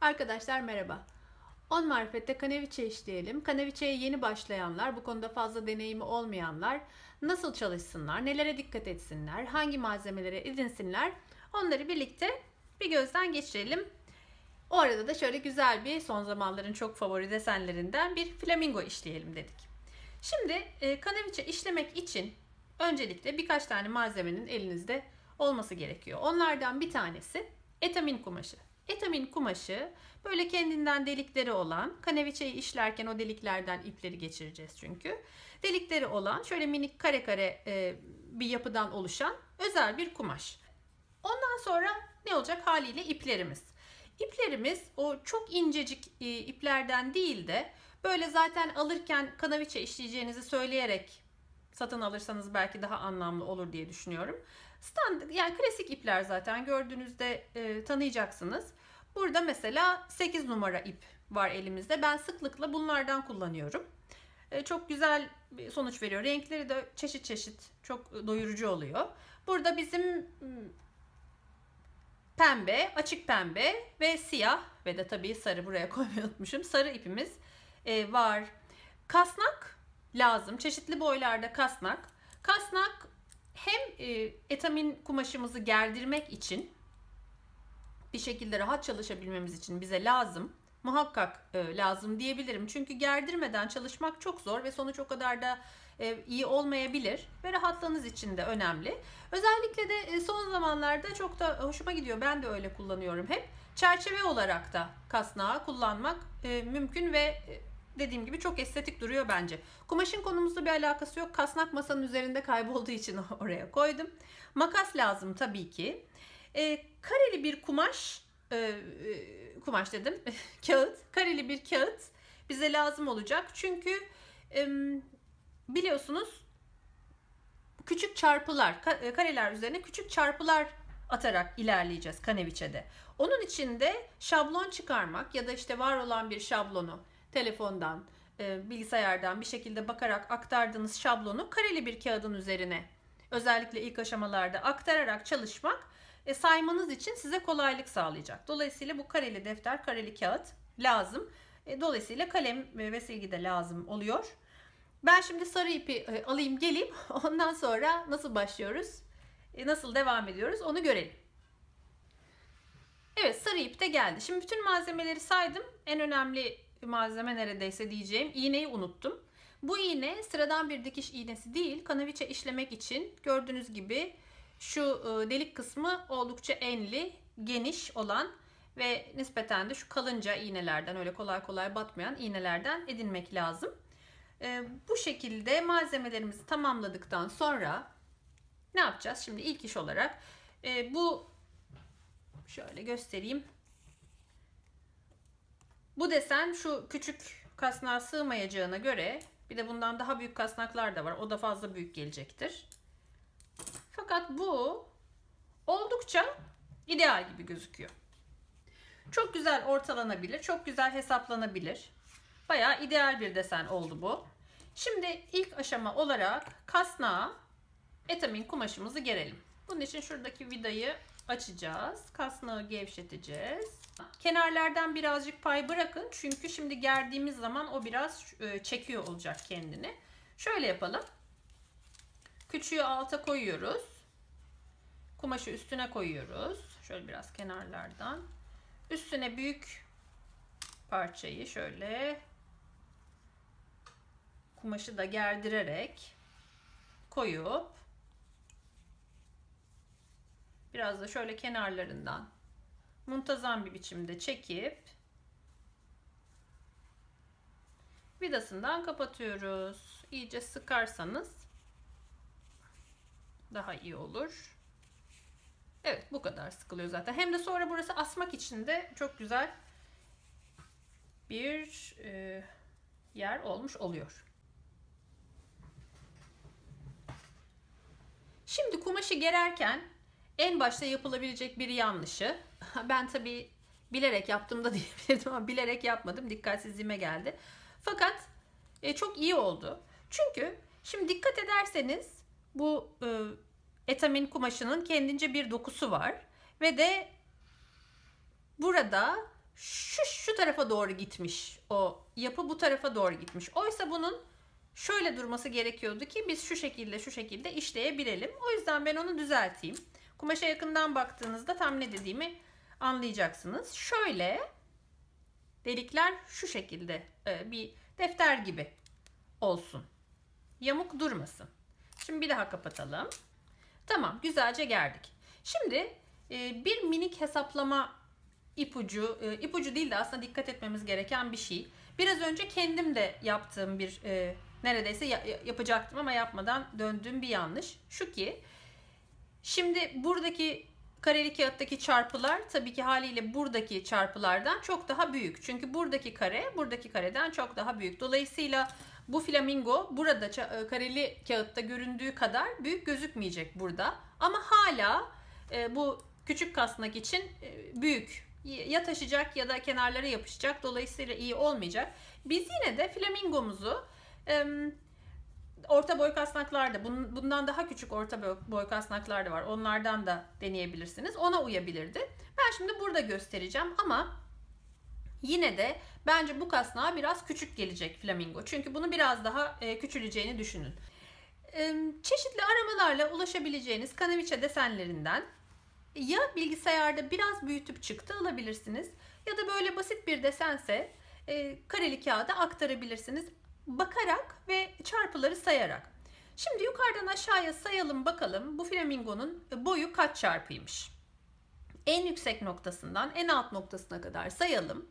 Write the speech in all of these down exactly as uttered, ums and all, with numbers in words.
Arkadaşlar merhaba. on marifette kanaviçe işleyelim. Kanaviçeye yeni başlayanlar, bu konuda fazla deneyimi olmayanlar nasıl çalışsınlar, nelere dikkat etsinler, hangi malzemelere edinsinler, onları birlikte bir gözden geçirelim. O arada da şöyle güzel bir, son zamanların çok favori desenlerinden bir flamingo işleyelim dedik. Şimdi kanaviçe işlemek için öncelikle birkaç tane malzemenin elinizde olması gerekiyor. Onlardan bir tanesi etamin kumaşı. Etamin kumaşı böyle kendinden delikleri olan, kanaviçeyi işlerken o deliklerden ipleri geçireceğiz çünkü. Delikleri olan şöyle minik kare kare bir yapıdan oluşan özel bir kumaş. Ondan sonra ne olacak? Haliyle iplerimiz. İplerimiz o çok incecik iplerden değil de böyle zaten alırken kanaviçe işleyeceğinizi söyleyerek satın alırsanız belki daha anlamlı olur diye düşünüyorum. Standart, yani klasik ipler zaten gördüğünüzde e, tanıyacaksınız. Burada mesela sekiz numara ip var elimizde. Ben sıklıkla bunlardan kullanıyorum. E, çok güzel sonuç veriyor. Renkleri de çeşit çeşit, çok doyurucu oluyor. Burada bizim pembe, açık pembe ve siyah ve de tabii sarı, buraya koymayı unutmuşum. Sarı ipimiz e, var. Kasnak lazım. Çeşitli boylarda kasnak. Kasnak hem etamin kumaşımızı gerdirmek için, bir şekilde rahat çalışabilmemiz için bize lazım. Muhakkak lazım diyebilirim. Çünkü gerdirmeden çalışmak çok zor ve sonuç o kadar da iyi olmayabilir. Ve rahatlığınız için de önemli. Özellikle de son zamanlarda çok da hoşuma gidiyor. Ben de öyle kullanıyorum hep. Çerçeve olarak da kasnağı kullanmak mümkün ve dediğim gibi çok estetik duruyor bence. Kumaşın konumuzla bir alakası yok. Kasnak masanın üzerinde kaybolduğu için oraya koydum. Makas lazım tabii ki. E, kareli bir kumaş, e, e, kumaş dedim, kağıt. Kareli bir kağıt bize lazım olacak. Çünkü e, biliyorsunuz küçük çarpılar, kareler üzerine küçük çarpılar atarak ilerleyeceğiz kanaviçede. Onun için de şablon çıkarmak ya da işte var olan bir şablonu, telefondan, bilgisayardan bir şekilde bakarak aktardığınız şablonu kareli bir kağıdın üzerine özellikle ilk aşamalarda aktararak çalışmak saymanız için size kolaylık sağlayacak. Dolayısıyla bu kareli defter, kareli kağıt lazım. Dolayısıyla kalem ve silgi de lazım oluyor. Ben şimdi sarı ipi alayım geleyim. Ondan sonra nasıl başlıyoruz, nasıl devam ediyoruz onu görelim. Evet, sarı ip de geldi. Şimdi bütün malzemeleri saydım. En önemli malzeme neredeyse diyeceğim, iğneyi unuttum. Bu iğne sıradan bir dikiş iğnesi değil. Kanaviçe işlemek için gördüğünüz gibi şu delik kısmı oldukça enli, geniş olan ve nispeten de şu kalınca iğnelerden, öyle kolay kolay batmayan iğnelerden edinmek lazım. Bu şekilde malzemelerimizi tamamladıktan sonra ne yapacağız? Şimdi ilk iş olarak bu, şöyle göstereyim. Bu desen şu küçük kasnağa sığmayacağına göre, bir de bundan daha büyük kasnaklar da var. O da fazla büyük gelecektir. Fakat bu oldukça ideal gibi gözüküyor. Çok güzel ortalanabilir, çok güzel hesaplanabilir. Bayağı ideal bir desen oldu bu. Şimdi ilk aşama olarak kasnağa etamin kumaşımızı gerelim. Bunun için şuradaki vidayı açacağız. Kasnağı gevşeteceğiz. Kenarlardan birazcık pay bırakın. Çünkü şimdi gerdiğimiz zaman o biraz çekiyor olacak kendini. Şöyle yapalım. Küçüğü alta koyuyoruz. Kumaşı üstüne koyuyoruz. Şöyle biraz kenarlardan. Üstüne büyük parçayı şöyle kumaşı da gerdirerek koyup biraz da şöyle kenarlarından muntazam bir biçimde çekip vidasından kapatıyoruz. İyice sıkarsanız daha iyi olur. Evet, bu kadar sıkılıyor zaten. Hem de sonra burası asmak için de çok güzel bir e, yer olmuş oluyor. Şimdi kumaşı gererken en başta yapılabilecek bir yanlışı, ben tabii bilerek yaptım da diyebilirdim ama bilerek yapmadım, dikkatsizliğime geldi. Fakat e, çok iyi oldu. Çünkü şimdi dikkat ederseniz bu e, etamin kumaşının kendince bir dokusu var ve de burada şu, şu tarafa doğru gitmiş o yapı, bu tarafa doğru gitmiş. Oysa bunun şöyle durması gerekiyordu ki biz şu şekilde şu şekilde işleyebilelim. O yüzden ben onu düzelteyim. Kumaşa yakından baktığınızda tam ne dediğimi anlayacaksınız. Şöyle delikler şu şekilde bir defter gibi olsun. Yamuk durmasın. Şimdi bir daha kapatalım. Tamam, güzelce gerdik. Şimdi bir minik hesaplama ipucu, ipucu değil de aslında dikkat etmemiz gereken bir şey. Biraz önce kendim de yaptığım bir, neredeyse yapacaktım ama yapmadan döndüğüm bir yanlış. Şu ki, şimdi buradaki kareli kağıttaki çarpılar tabii ki haliyle buradaki çarpılardan çok daha büyük. Çünkü buradaki kare buradaki kareden çok daha büyük. Dolayısıyla bu flamingo burada kareli kağıtta göründüğü kadar büyük gözükmeyecek burada. Ama hala e, bu küçük kasnak için e, büyük. Ya taşacak ya da kenarlara yapışacak. Dolayısıyla iyi olmayacak. Biz yine de flamingomuzu... E, orta boy kasnaklarda, bundan daha küçük orta boy kasnaklar da var. Onlardan da deneyebilirsiniz. Ona uyabilirdi. Ben şimdi burada göstereceğim ama yine de bence bu kasnağa biraz küçük gelecek flamingo. Çünkü bunu biraz daha küçüleceğini düşünün. Çeşitli aramalarla ulaşabileceğiniz Kanaviçe desenlerinden ya bilgisayarda biraz büyütüp çıktı alabilirsiniz ya da böyle basit bir desense kareli kağıda aktarabilirsiniz. Bakarak ve çarpıları sayarak. Şimdi yukarıdan aşağıya sayalım bakalım bu flamingonun boyu kaç çarpıymış. En yüksek noktasından en alt noktasına kadar sayalım.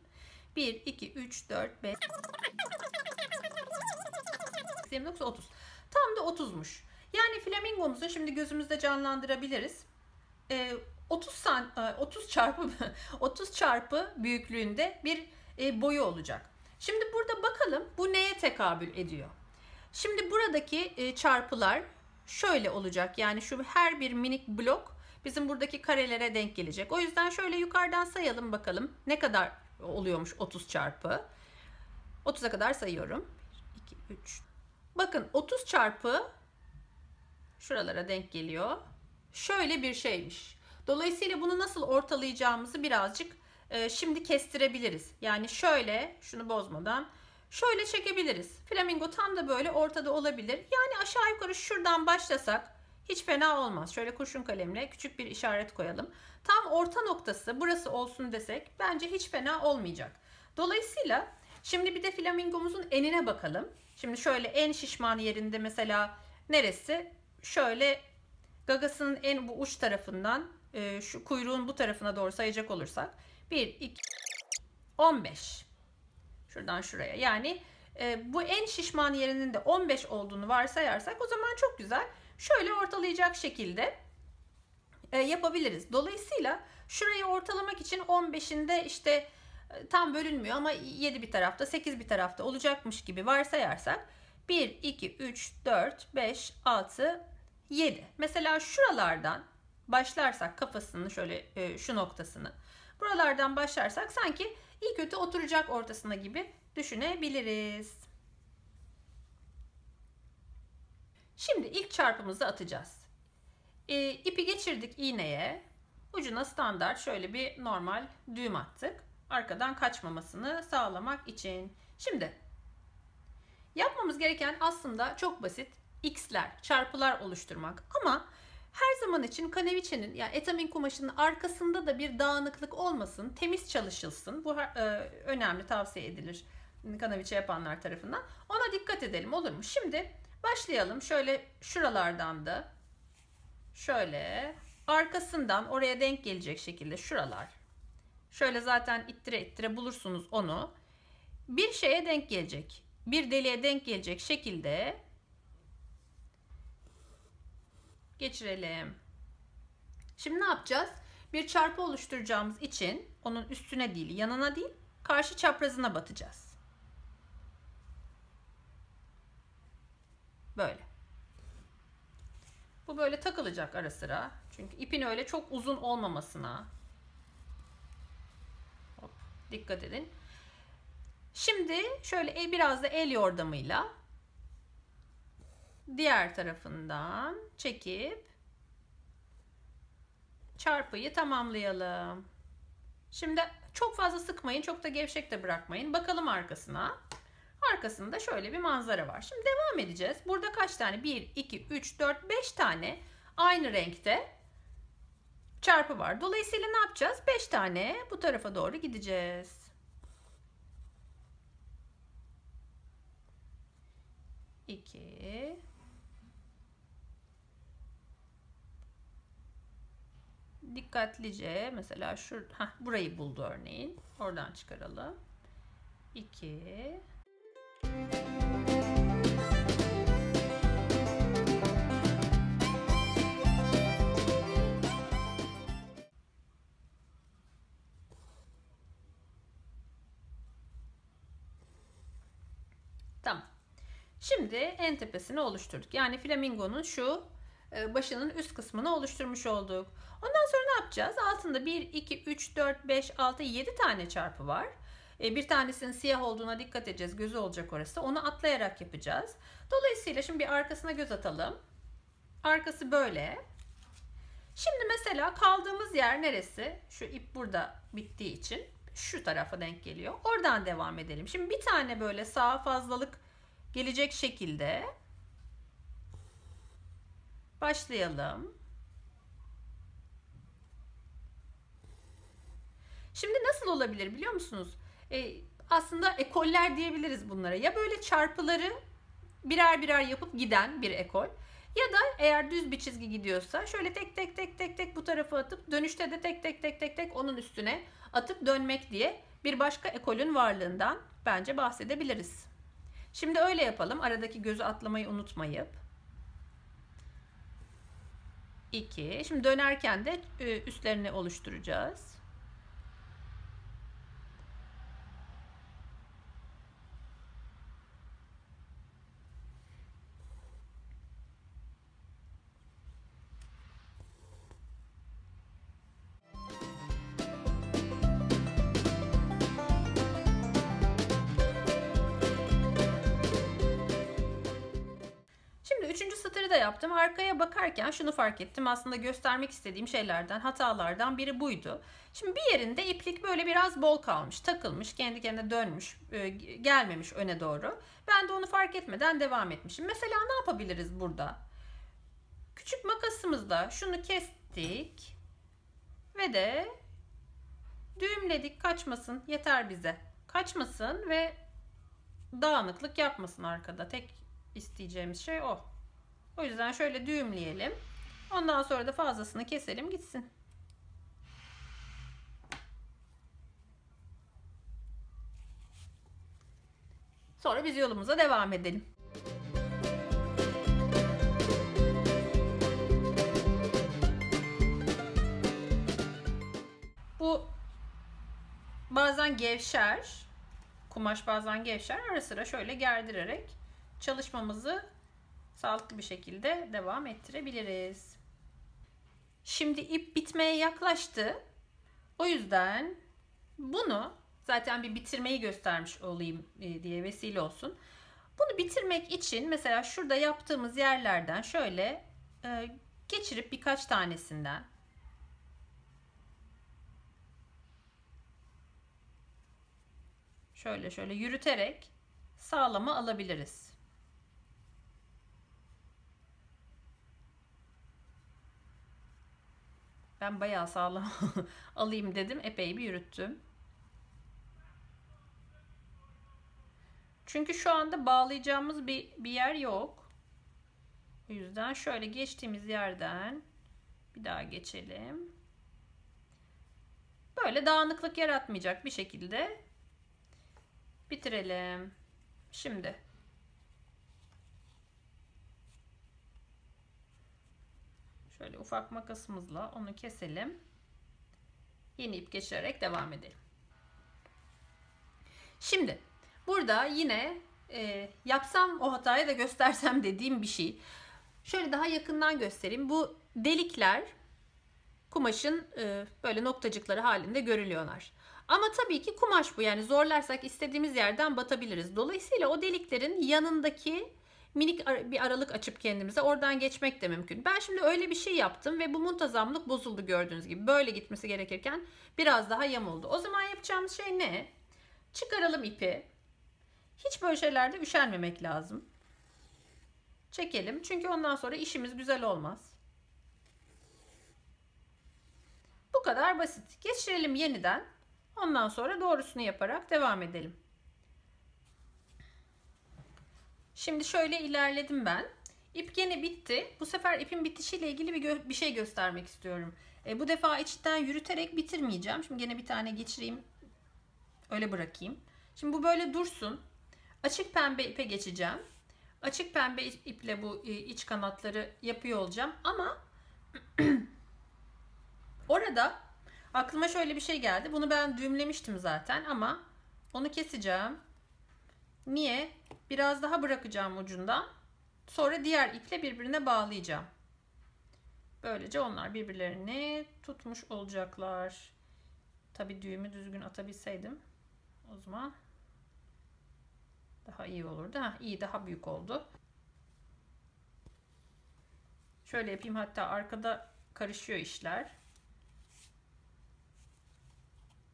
bir, iki, üç, dört, beş, yirmi dokuz, otuz. Tam da otuzmuş. Yani flamingomuzu şimdi gözümüzde canlandırabiliriz. otuz çarpı otuz çarpı büyüklüğünde bir boyu olacak. Şimdi burada bakalım bu neye tekabül ediyor. Şimdi buradaki çarpılar şöyle olacak. Yani şu her bir minik blok bizim buradaki karelere denk gelecek. O yüzden şöyle yukarıdan sayalım bakalım ne kadar oluyormuş otuz çarpı. otuza kadar sayıyorum. bir, iki, üç. Bakın otuz çarpı şuralara denk geliyor. Şöyle bir şeymiş. Dolayısıyla bunu nasıl ortalayacağımızı birazcık şimdi kestirebiliriz. Yani şöyle, şunu bozmadan şöyle çekebiliriz. Flamingo tam da böyle ortada olabilir. Yani aşağı yukarı şuradan başlasak hiç fena olmaz. Şöyle kurşun kalemle küçük bir işaret koyalım. Tam orta noktası burası olsun desek bence hiç fena olmayacak. Dolayısıyla şimdi bir de flamingomuzun enine bakalım. Şimdi şöyle en şişman yerinde mesela neresi? Şöyle gagasının en bu uç tarafından şu kuyruğun bu tarafına doğru sayacak olursak bir, iki, on beş. Şuradan şuraya. Yani e, bu en şişman yerinin de on beş olduğunu varsayarsak o zaman çok güzel. Şöyle ortalayacak şekilde e, yapabiliriz. Dolayısıyla şurayı ortalamak için on beşinde işte e, tam bölünmüyor ama yedi bir tarafta, sekiz bir tarafta olacakmış gibi varsayarsak bir, iki, üç, dört, beş, altı, yedi. Mesela şuralardan başlarsak kafasını şöyle e, şu noktasını buralardan başlarsak sanki iyi kötü oturacak ortasına gibi düşünebiliriz. Şimdi ilk çarpımızı atacağız. E, ipi geçirdik iğneye. Ucuna standart şöyle bir normal düğüm attık. Arkadan kaçmamasını sağlamak için. Şimdi yapmamız gereken aslında çok basit. X'ler, çarpılar oluşturmak ama her zaman için Kanaviçe'nin yani Etamin kumaşının arkasında da bir dağınıklık olmasın, temiz çalışılsın. Bu e, önemli, tavsiye edilir Kanaviçe yapanlar tarafından. Ona dikkat edelim, olur mu? Şimdi başlayalım. Şöyle şuralardan da şöyle arkasından oraya denk gelecek şekilde şuralar. Şöyle zaten ittire ittire bulursunuz onu. Bir şeye denk gelecek, bir deliğe denk gelecek şekilde geçirelim. Şimdi ne yapacağız? Bir çarpı oluşturacağımız için onun üstüne değil, yanına değil, karşı çaprazına batacağız. Böyle. Bu böyle takılacak ara sıra. Çünkü ipin öyle çok uzun olmamasına. Hop, dikkat edin. Şimdi şöyle biraz da el yordamıyla diğer tarafından çekip çarpıyı tamamlayalım. Şimdi çok fazla sıkmayın, çok da gevşek de bırakmayın. Bakalım arkasına. Arkasında şöyle bir manzara var. Şimdi devam edeceğiz. Burada kaç tane? bir, iki, üç, dört, beş tane aynı renkte çarpı var. Dolayısıyla ne yapacağız? beş tane bu tarafa doğru gideceğiz. iki. Dikkatlice mesela şurada, heh, burayı buldu örneğin. Oradan çıkaralım. iki. Tamam. Şimdi en tepesini oluşturduk. Yani flamingonun şu başının üst kısmını oluşturmuş olduk. Ondan sonra ne yapacağız? Altında bir, iki, üç, dört, beş, altı, yedi tane çarpı var. Bir tanesinin siyah olduğuna dikkat edeceğiz. Gözü olacak orası. Onu atlayarak yapacağız. Dolayısıyla şimdi bir arkasına göz atalım. Arkası böyle. Şimdi mesela kaldığımız yer neresi? Şu ip burada bittiği için şu tarafa denk geliyor. Oradan devam edelim. Şimdi bir tane böyle sağa fazlalık gelecek şekilde başlayalım. Şimdi nasıl olabilir biliyor musunuz? Ee, aslında ekoller diyebiliriz bunlara. Ya böyle çarpıları birer birer yapıp giden bir ekol. Ya da eğer düz bir çizgi gidiyorsa şöyle tek tek tek tek tek bu tarafa atıp dönüşte de tek tek tek tek tek onun üstüne atıp dönmek diye bir başka ekolün varlığından bence bahsedebiliriz. Şimdi öyle yapalım. Aradaki gözü atlamayı unutmayıp. iki. Şimdi dönerken de üstlerini oluşturacağız. Üçüncü satırı da yaptım. Arkaya bakarken şunu fark ettim. Aslında göstermek istediğim şeylerden, hatalardan biri buydu. Şimdi bir yerinde iplik böyle biraz bol kalmış, takılmış, kendi kendine dönmüş, gelmemiş öne doğru. Ben de onu fark etmeden devam etmişim. Mesela ne yapabiliriz burada? Küçük makasımızla şunu kestik ve de düğümledik. Kaçmasın, yeter bize. Kaçmasın ve dağınıklık yapmasın arkada. Tek isteyeceğimiz şey o. O yüzden şöyle düğümleyelim. Ondan sonra da fazlasını keselim gitsin. Sonra biz yolumuza devam edelim. Bu bazen gevşer. Kumaş bazen gevşer. Ara sıra şöyle gerdirerek çalışmamızı sağlıklı bir şekilde devam ettirebiliriz. Şimdi ip bitmeye yaklaştı. O yüzden bunu zaten bir bitirmeyi göstermiş olayım diye vesile olsun. Bunu bitirmek için mesela şurada yaptığımız yerlerden şöyle geçirip birkaç tanesinden şöyle şöyle yürüterek sağlama alabiliriz. Ben bayağı sağlam alayım dedim. Epey bir yürüttüm. Çünkü şu anda bağlayacağımız bir, bir yer yok. O yüzden şöyle geçtiğimiz yerden bir daha geçelim. Böyle dağınıklık yaratmayacak bir şekilde bitirelim. Şimdi şöyle ufak makasımızla onu keselim. Yeni ip geçirerek devam edelim. Şimdi burada yine e, yapsam o hatayı da göstersem dediğim bir şey. Şöyle daha yakından göstereyim. Bu delikler kumaşın e, böyle noktacıkları halinde görülüyorlar. Ama tabii ki kumaş bu. Yani zorlarsak istediğimiz yerden batabiliriz. Dolayısıyla o deliklerin yanındaki minik bir aralık açıp kendimize oradan geçmek de mümkün. Ben şimdi öyle bir şey yaptım ve bu muntazamlık bozuldu, gördüğünüz gibi. Böyle gitmesi gerekirken biraz daha yamuldu. O zaman yapacağımız şey ne? Çıkaralım ipi. Hiç böyle şeylerde üşenmemek lazım. Çekelim. Çünkü ondan sonra işimiz güzel olmaz. Bu kadar basit. Geçirelim yeniden. Ondan sonra doğrusunu yaparak devam edelim. Şimdi şöyle ilerledim ben. İp gene bitti. Bu sefer ipin bitişiyle ilgili bir, bir şey göstermek istiyorum. E, bu defa içten yürüterek bitirmeyeceğim. Şimdi gene bir tane geçireyim. Öyle bırakayım. Şimdi bu böyle dursun. Açık pembe ipe geçeceğim. Açık pembe iple bu iç kanatları yapıyor olacağım. Ama orada aklıma şöyle bir şey geldi. Bunu ben düğümlemiştim zaten ama onu keseceğim. Niye? Biraz daha bırakacağım ucundan. Sonra diğer iple birbirine bağlayacağım. Böylece onlar birbirlerini tutmuş olacaklar. Tabii düğümü düzgün atabilseydim o zaman daha iyi olurdu. Ha, iyi, daha büyük oldu. Şöyle yapayım, hatta arkada karışıyor işler.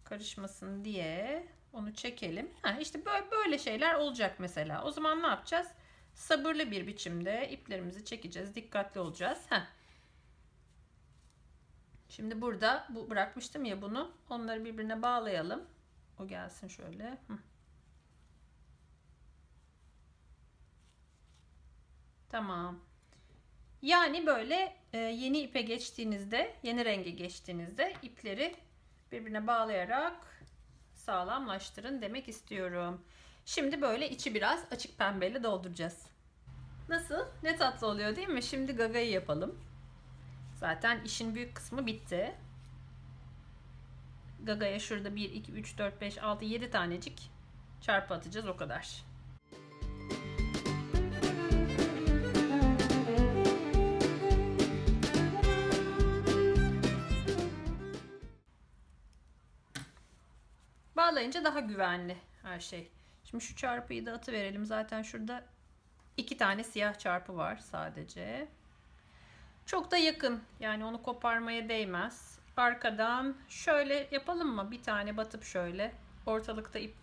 Karışmasın diye onu çekelim. Ha, işte böyle, böyle şeyler olacak mesela. O zaman ne yapacağız? Sabırlı bir biçimde iplerimizi çekeceğiz. Dikkatli olacağız. Ha. Şimdi burada bu bırakmıştım ya bunu. Onları birbirine bağlayalım. O gelsin şöyle. Hı. Tamam. Yani böyle yeni ipe geçtiğinizde, yeni renge geçtiğinizde ipleri birbirine bağlayarak sağlamlaştırın demek istiyorum. Şimdi böyle içi biraz açık pembeyle dolduracağız. Nasıl? Ne tatlı oluyor değil mi? Şimdi gagayı yapalım. Zaten işin büyük kısmı bitti. Gagaya şurada bir, iki, üç, dört, beş, altı, yedi tanecik çarpı atacağız, o kadar. Bağlayınca daha güvenli her şey. Şimdi şu çarpıyı da atıverelim. Zaten şurada iki tane siyah çarpı var sadece. Çok da yakın. Yani onu koparmaya değmez. Arkadan şöyle yapalım mı? Bir tane batıp şöyle. Ortalıkta ip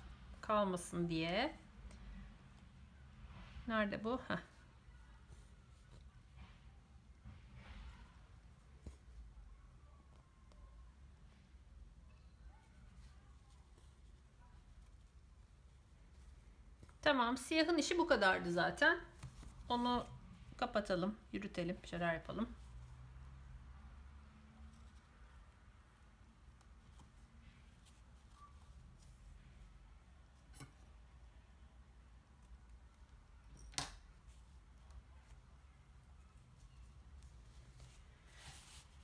kalmasın diye. Nerede bu? Heh. Tamam, siyahın işi bu kadardı zaten. Onu kapatalım, yürütelim, bir şeyler yapalım.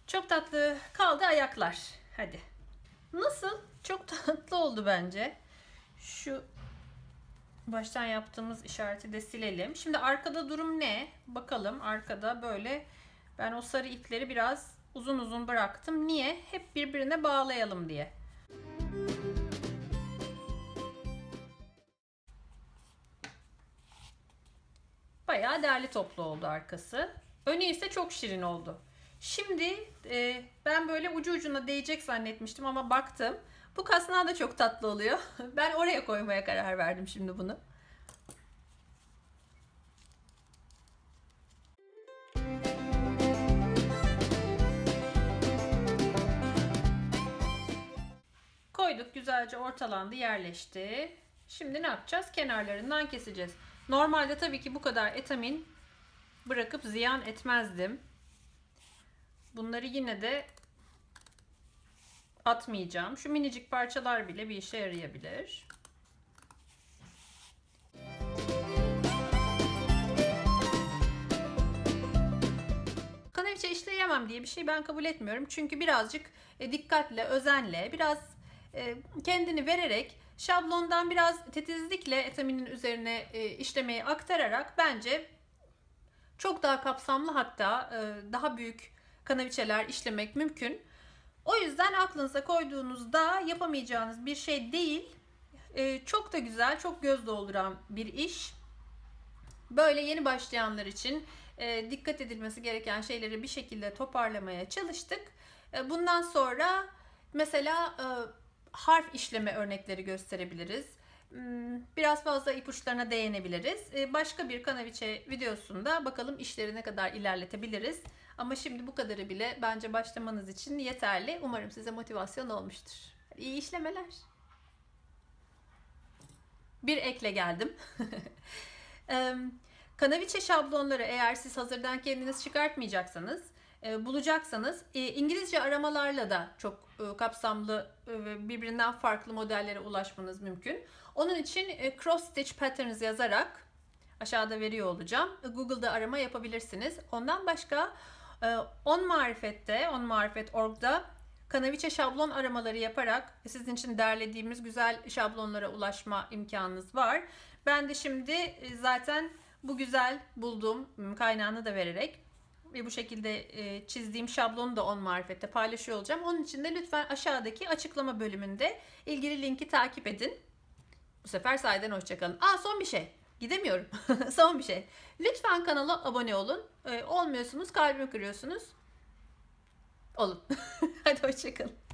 Çok tatlı kaldı ayaklar. Hadi. Nasıl? Çok tatlı oldu bence. Şu baştan yaptığımız işareti de silelim. Şimdi arkada durum ne? Bakalım, arkada böyle ben o sarı ipleri biraz uzun uzun bıraktım. Niye? Hep birbirine bağlayalım diye. Bayağı derli toplu oldu arkası. Önü ise çok şirin oldu. Şimdi e, ben böyle ucu ucuna değecek zannetmiştim ama baktım. Bu kasnağı da çok tatlı oluyor. Ben oraya koymaya karar verdim şimdi bunu. Koyduk, güzelce ortalandı, yerleşti. Şimdi ne yapacağız? Kenarlarından keseceğiz. Normalde tabii ki bu kadar etamin bırakıp ziyan etmezdim. Bunları yine de atmayacağım. Şu minicik parçalar bile bir işe yarayabilir. Kanaviçe işleyemem diye bir şey ben kabul etmiyorum. Çünkü birazcık dikkatle, özenle, biraz kendini vererek, şablondan biraz titizlikle etaminin üzerine işlemeyi aktararak bence çok daha kapsamlı, hatta daha büyük kanaviçeler işlemek mümkün. O yüzden aklınıza koyduğunuzda yapamayacağınız bir şey değil. Ee, çok da güzel, çok göz dolduran bir iş. Böyle yeni başlayanlar için e, dikkat edilmesi gereken şeyleri bir şekilde toparlamaya çalıştık. E, bundan sonra mesela e, harf işleme örnekleri gösterebiliriz. Biraz fazla ipuçlarına değinebiliriz. Başka bir Kanaviçe videosunda bakalım işleri ne kadar ilerletebiliriz. Ama şimdi bu kadarı bile bence başlamanız için yeterli. Umarım size motivasyon olmuştur. İyi işlemeler. Bir ekle geldim. Kanaviçe şablonları eğer siz hazırdan kendiniz çıkartmayacaksanız, bulacaksanız İngilizce aramalarla da çok kapsamlı ve birbirinden farklı modellere ulaşmanız mümkün. Onun için cross stitch patterns yazarak aşağıda veriyor olacağım. Google'da arama yapabilirsiniz. Ondan başka on marifette, on marifet nokta org'da Kanaviçe şablon aramaları yaparak sizin için derlediğimiz güzel şablonlara ulaşma imkanınız var. Ben de şimdi zaten bu güzel bulduğum kaynağını da vererek ve bu şekilde çizdiğim şablonu da on marifette paylaşıyor olacağım. Onun için de lütfen aşağıdaki açıklama bölümünde ilgili linki takip edin. Bu sefer sahiden hoşçakalın. Aa, son bir şey. Gidemiyorum. Son bir şey. Lütfen kanala abone olun. Olmuyorsunuz, kalbimi kırıyorsunuz. Olun. Hadi hoşçakalın.